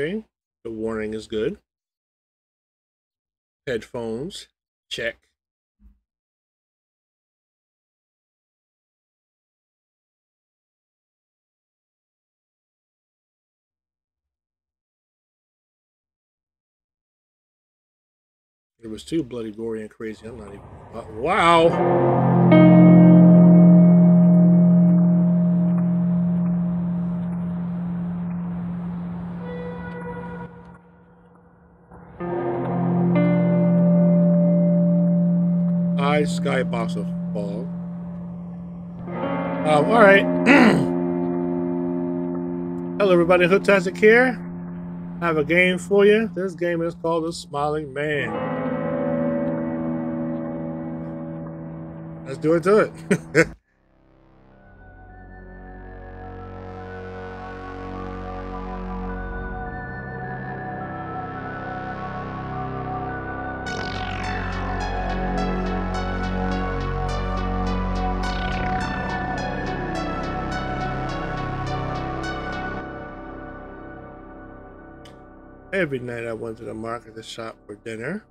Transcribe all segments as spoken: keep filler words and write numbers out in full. Okay, the warning is good. Headphones, check. It was too bloody, gory, and crazy. I'm not even. Uh, wow! Skybox of fall. Um, all right. Hello, everybody. Hooktastic here. I have a game for you. This game is called The Smiling Man. Let's do it to it. Every night I went to the market to shop for dinner.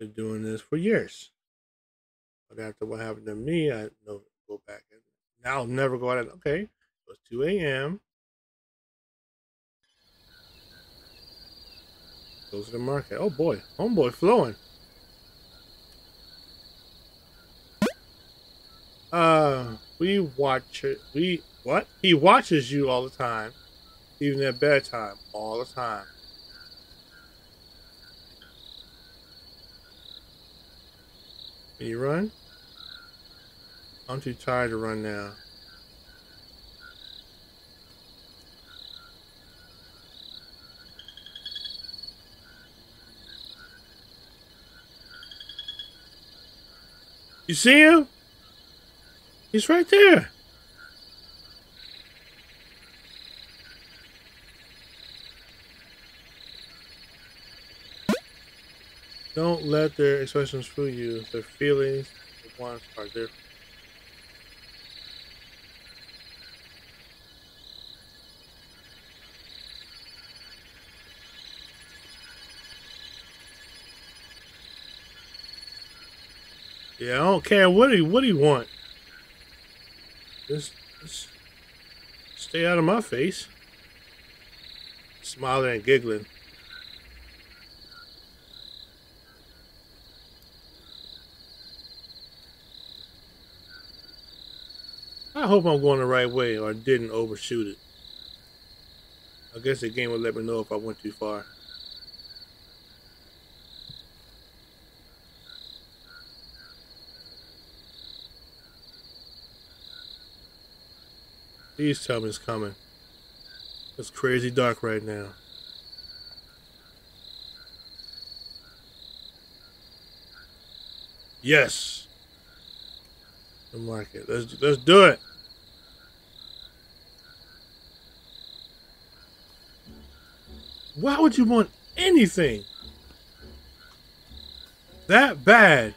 Been doing this for years. But after what happened to me, I no go back in. Now I'll never go out at okay. It was two A M Go to the market. Oh boy, homeboy flowing. Uh we watch it we What? He watches you all the time, even at bedtime, all the time. Can you run? I'm too tired to run now. You see him? He's right there. Don't let their expressions fool you. Their feelings and wants are different. Yeah, I don't care. What do you, what do you want? Just, just stay out of my face. Smiling and giggling. I hope I'm going the right way or didn't overshoot it. I guess the game will let me know if I went too far. Please tell me it's coming. It's crazy dark right now. Yes. The market. Let's let's do it. Why would you want anything that bad?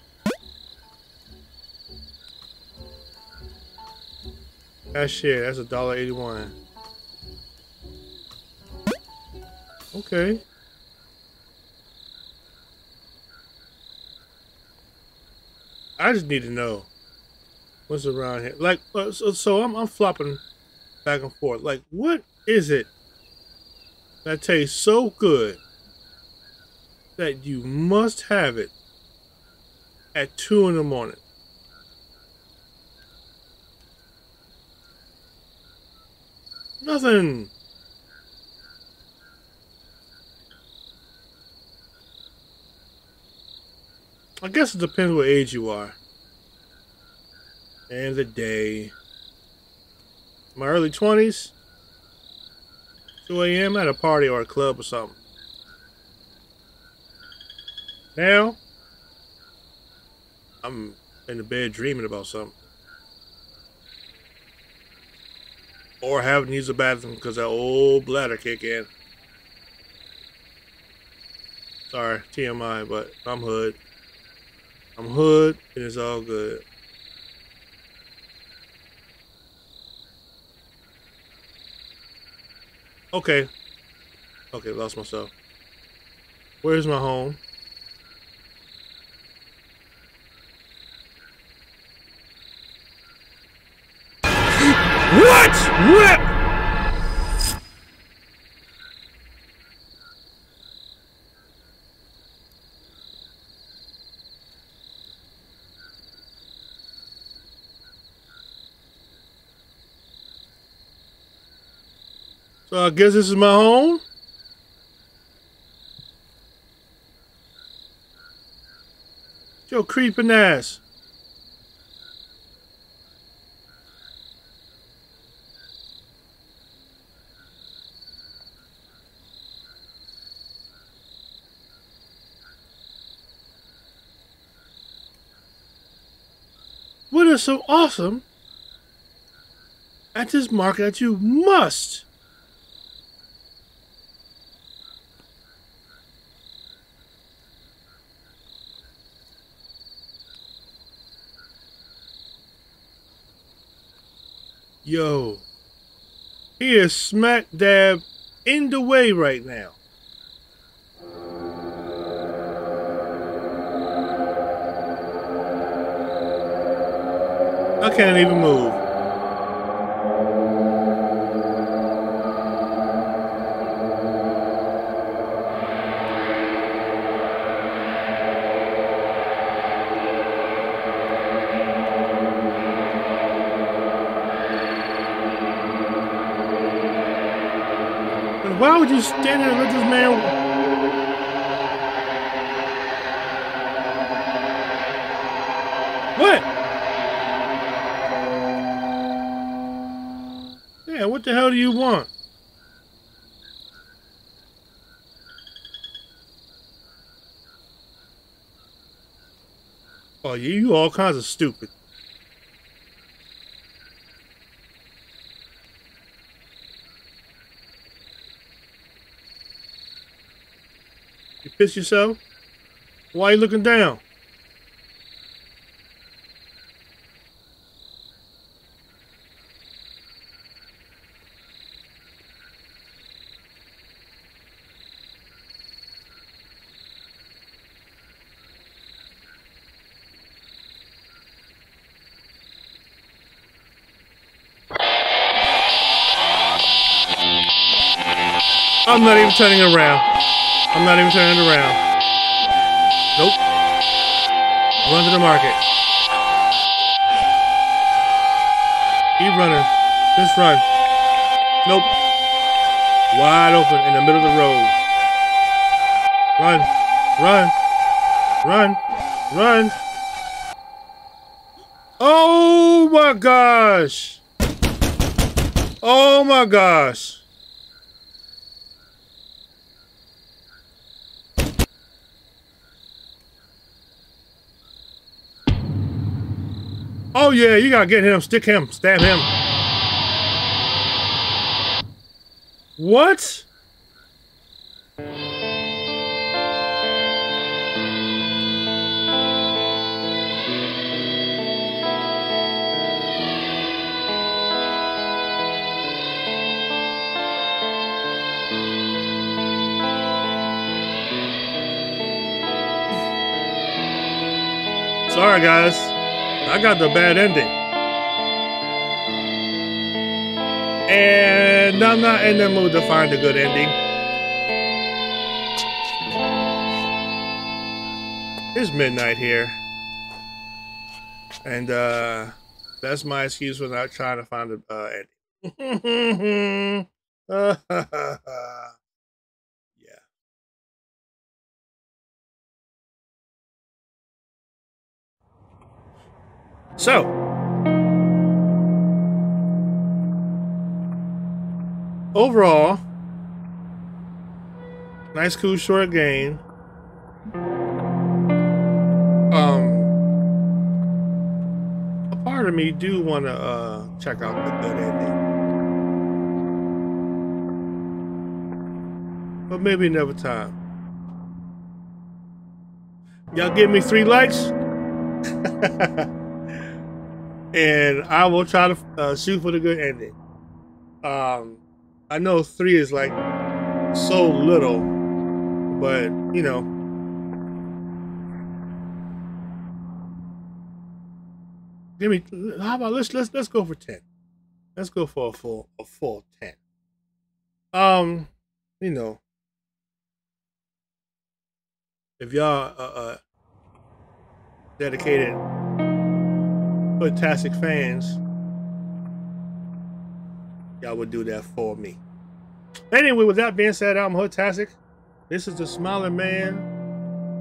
Cashier, that's a dollar eighty-one. Okay. I just need to know what's around here. Like, so, so I'm I'm flopping back and forth. Like, what is it that tastes so good that you must have it at two in the morning? Nothing. I guess it depends what age you are and the day. My early twenties. two A M at a party or a club or something. Now, I'm in the bed dreaming about something. Or having to use the bathroom because that old bladder kick in. Sorry, T M I, but I'm hood. I'm hood and it's all good. Okay. Okay, lost myself. Where's my home? What? What? So I guess this is my home? Yo, creeping ass. What is so awesome? At this market that you must. Yo, he is smack dab in the way right now. I can't even move. Why would you stand there and let this man... What? Yeah, what the hell do you want? Oh, you, you all kinds of stupid. Piss yourself? Why are you looking down? I'm not even turning around. I'm not even turning around. Nope. Run to the market. Keep running. Just run. Nope. Wide open in the middle of the road. Run. Run. Run. Run. Oh my gosh. Oh my gosh. Oh yeah, you gotta get him, stick him, stab him. What? Sorry guys. I got the bad ending. And I'm not in the mood to find a good ending. It's midnight here. And uh, that's my excuse for not trying to find an uh, ending. Yeah. So, overall, nice, cool, short game. Um, a part of me do want to uh, check out the good ending, but maybe another time. Y'all give me three likes. And I will try to uh, shoot for the good ending. Um, I know three is like so little, but you know. Give me, how about let's let's let's go for ten. Let's go for a full a full ten. Um, you know, if y'all uh, uh dedicated fantastic fans, y'all would do that for me. Anyway, with that being said, I'm Hotastic. This is The Smiling Man,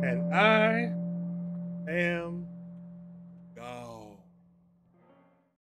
and I am God.